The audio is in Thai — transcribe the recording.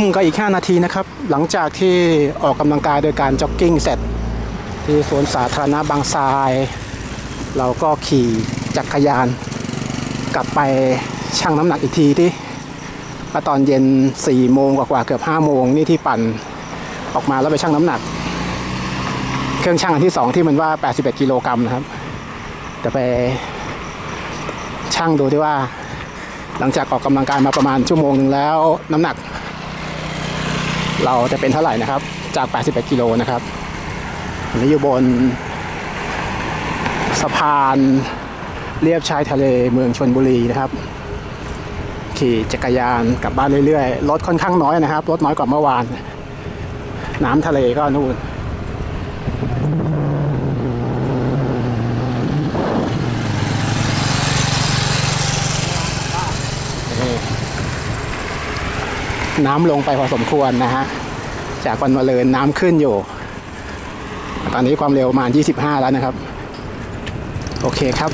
ทุ่มก็อีก5นาทีนะครับหลังจากที่ออกกำลังกายโดยการจ็อกกิ้งเสร็จที่สวนสาธารณะบางทรายเราก็ขี่จักรยานกลับไปชั่งน้ำหนักอีกทีที่ตอนเย็น4โมงกว่าเกือบ5โมงนี่ที่ปั่นออกมาแล้วไปชั่งน้ำหนักเครื่องชั่งอันที่2ที่มันว่า81กิโลกรัมนะครับแต่ไปชั่งดูที่ว่าหลังจากออกกำลังกายมาประมาณชั่วโมงหนึ่งแล้วน้ำหนักเราจะเป็นเท่าไหร่นะครับจาก81กิโลนะครับอันนี้อยู่บนสะพานเลียบชายทะเลเมืองชลบุรีนะครับขี่จักรยานกลับบ้านเรื่อยๆรถค่อนข้างน้อยนะครับรถน้อยกว่าเมื่อวานน้ำทะเลก็นู่นน้ำลงไปพอสมควรนะฮะจากวันมะรืนน้ำขึ้นอยู่ตอนนี้ความเร็วประมาณ25แล้วนะครับโอเคครับ